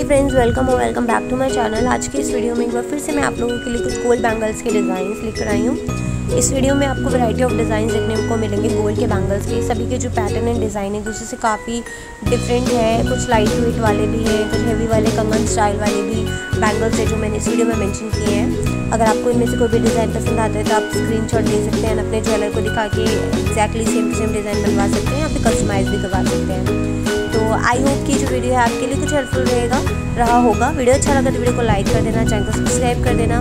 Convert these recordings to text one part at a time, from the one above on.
हे friends, welcome और welcome back to my channel. आज की इस वीडियो में एक बार फिर से मैं आप लोगों के लिए कुछ गोल्ड बैंगल्स के डिज़ाइंस लेकर आई हूँ। इस वीडियो में आपको वैरायटी ऑफ डिज़ाइन देखने को मिलेंगे गोल्ड के बैंगल्स के। सभी के जो पैटर्न एंड डिज़ाइन है दूसरे से काफ़ी डिफरेंट है। कुछ लाइट वेट वाले भी हैं, कुछ हैवी वाले, कमर स्टाइल वाले भी बैंगल्स है जो मैंने इस वीडियो में मैंशन किए हैं। अगर आपको इनमें से कोई भी डिज़ाइन पसंद आता है तो आप स्क्रीनशॉट ले सकते हैं, अपने ज्वेलर को दिखा के एक्जैक्टली सेम सेम डिज़ाइन बनवा सकते हैं, आप भी कस्टमाइज भी करवा सकते हैं। तो आई होप कि जो वीडियो है आपके लिए कुछ हेल्पफुल रहा होगा। वीडियो अच्छा लगा तो वीडियो को लाइक कर देना, चैनल को सब्सक्राइब कर देना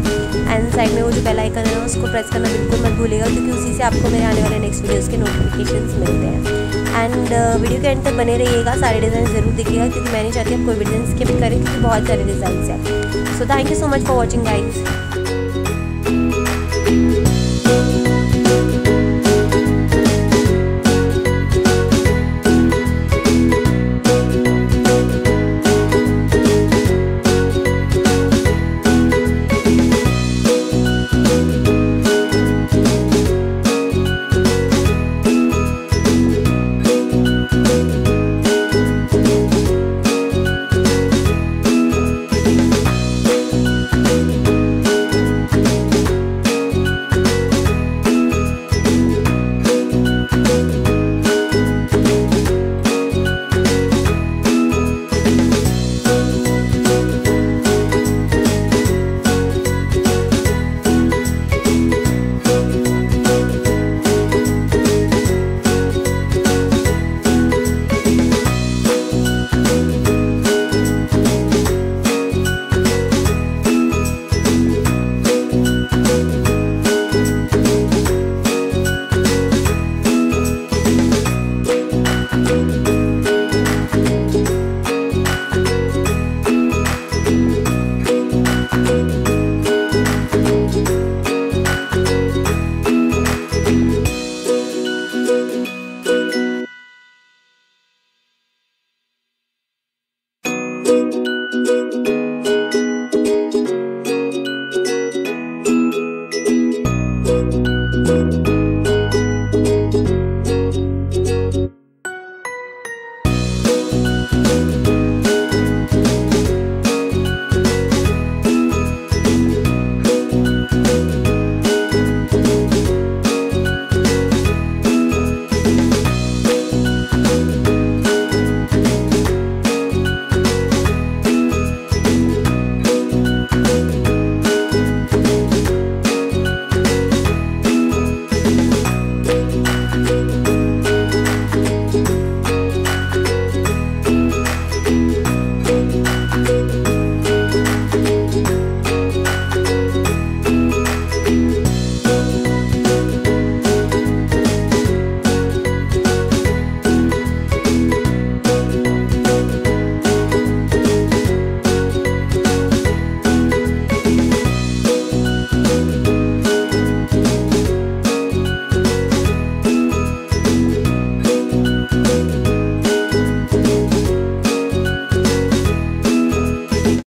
एंड साइड में वो जो बेल आइकन है ना उसको प्रेस करना बिल्कुल मत भूलिएगा, क्योंकि उसी से आपको मेरे आने वाले नेक्स्ट वीडियोज़ के नोटिफिकेशन मिलते हैं। एंड वीडियो के एंड तक बने रहिएगा, सारे डिज़ाइन ज़रूर देखिएगा, क्योंकि मैं नहीं चाहती आप कोई भी डिज़ाइन स्किप करें, क्योंकि बहुत सारे डिज़ाइन हैं। So thank you so much for watching guys.